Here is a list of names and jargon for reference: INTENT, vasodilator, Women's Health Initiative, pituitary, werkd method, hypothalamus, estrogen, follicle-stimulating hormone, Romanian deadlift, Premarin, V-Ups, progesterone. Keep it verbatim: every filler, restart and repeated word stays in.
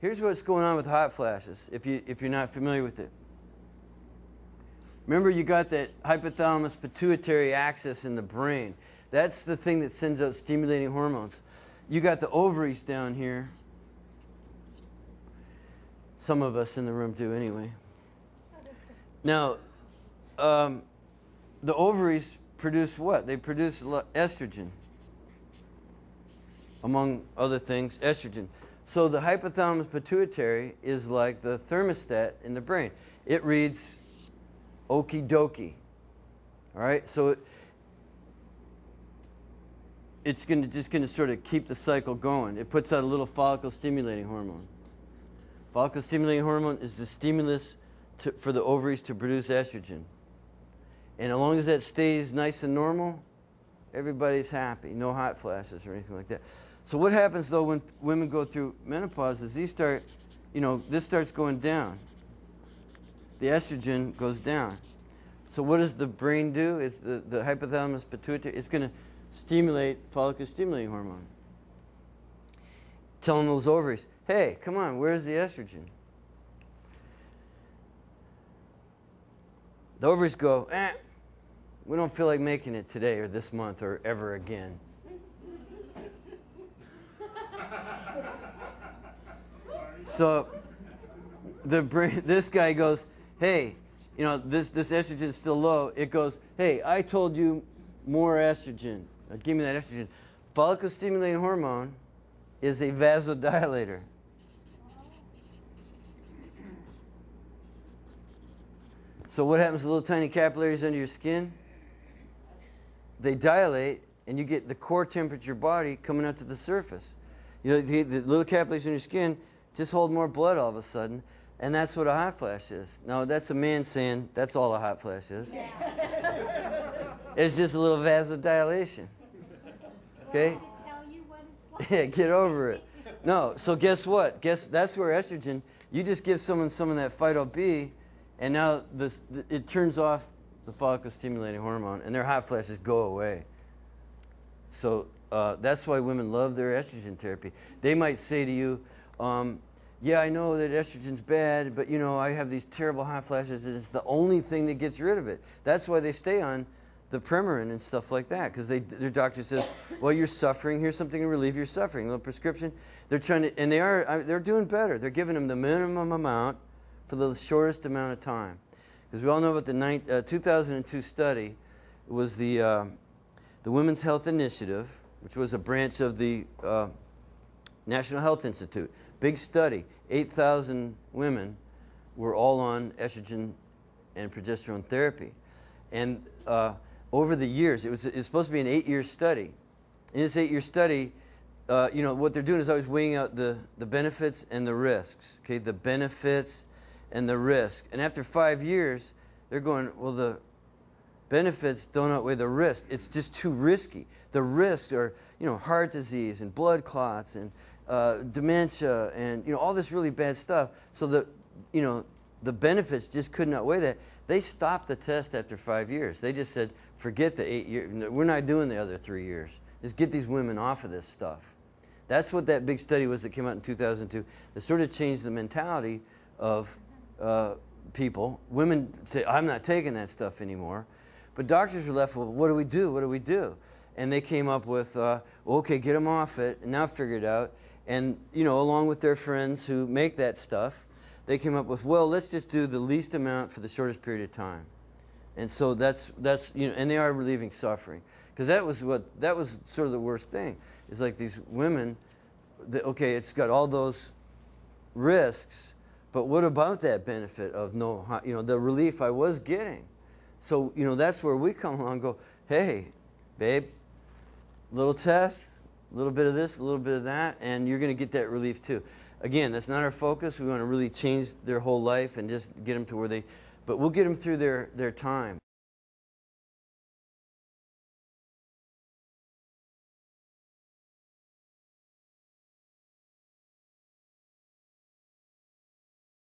Here's what's going on with hot flashes, if, you, if you're not familiar with it. Remember, you got that hypothalamus pituitary axis in the brain. That's the thing that sends out stimulating hormones. You got the ovaries down here. Some of us in the room do anyway. Now, um, the ovaries produce what? They produce estrogen, among other things, estrogen. So the hypothalamus pituitary is like the thermostat in the brain. It reads okie dokie. All right? So it, it's gonna, just going to sort of keep the cycle going. It puts out a little follicle-stimulating hormone. Follicle-stimulating hormone is the stimulus to, for the ovaries to produce estrogen. And as long as that stays nice and normal, everybody's happy. No hot flashes or anything like that. So what happens, though, when women go through menopause is these start, you know, this starts going down. The estrogen goes down. So what does the brain do? It's the, the hypothalamus pituitary. It's going to stimulate follicle-stimulating hormone. Telling those ovaries, hey, come on, where's the estrogen? The ovaries go, eh, we don't feel like making it today or this month or ever again. So the brain, this guy goes, hey, you know, this, this estrogen's still low. It goes, hey, I told you more estrogen. Now give me that estrogen. Follicle-stimulating hormone is a vasodilator. So what happens to little tiny capillaries under your skin? They dilate, and you get the core temperature of your body coming out to the surface. You know, the, the little capillaries in your skin just hold more blood all of a sudden, and that's what a hot flash is. Now, that's a man saying that's all a hot flash is. Yeah. It's just a little vasodilation. Okay? Well, I can tell you what it's like. Yeah, get over it. No, so guess what? Guess that's where estrogen, you just give someone some of that phyto B, and now this, it turns off the follicle-stimulating hormone, and their hot flashes go away. So uh, that's why women love their estrogen therapy. They might say to you, Um, yeah, I know that estrogen's bad, but you know, I have these terrible hot flashes, and it's the only thing that gets rid of it. That's why they stay on the Premarin and stuff like that, because they, their doctor says, well, you're suffering, here's something to relieve your suffering, a little prescription. They're trying to, and they are, they're doing better. They're giving them the minimum amount for the shortest amount of time. Because we all know about the nine, uh, two thousand two study, it was the, uh, the Women's Health Initiative, which was a branch of the uh, National Health Institute. Big study, eight thousand women were all on estrogen and progesterone therapy. And uh, over the years, it was, it was supposed to be an eight-year study. In this eight-year study, uh, you know, what they're doing is always weighing out the, the benefits and the risks, okay, the benefits and the risk. And after five years, they're going, well, the benefits don't outweigh the risk. It's just too risky. The risks are, you know, heart disease and blood clots and Uh, dementia and, you know, all this really bad stuff. So the, you know, the benefits just could not weigh that. They stopped the test after five years. They just said, forget the eight years. We're not doing the other three years. Just get these women off of this stuff. That's what that big study was that came out in two thousand two. That sort of changed the mentality of uh, people. Women say, I'm not taking that stuff anymore. But doctors were left, well, what do we do? What do we do? And they came up with, uh, okay, get them off it, and now figure it out. And, you know, along with their friends who make that stuff, they came up with, well, let's just do the least amount for the shortest period of time. And so that's, that's you know, and they are relieving suffering. Because that was what, that was sort of the worst thing. It's like these women, that, okay, it's got all those risks, but what about that benefit of no, you know, the relief I was getting? So, you know, that's where we come along and go, hey, babe, little test. A little bit of this, a little bit of that, and you're going to get that relief too. Again, that's not our focus. We want to really change their whole life and just get them to where they, but we'll get them through their, their time.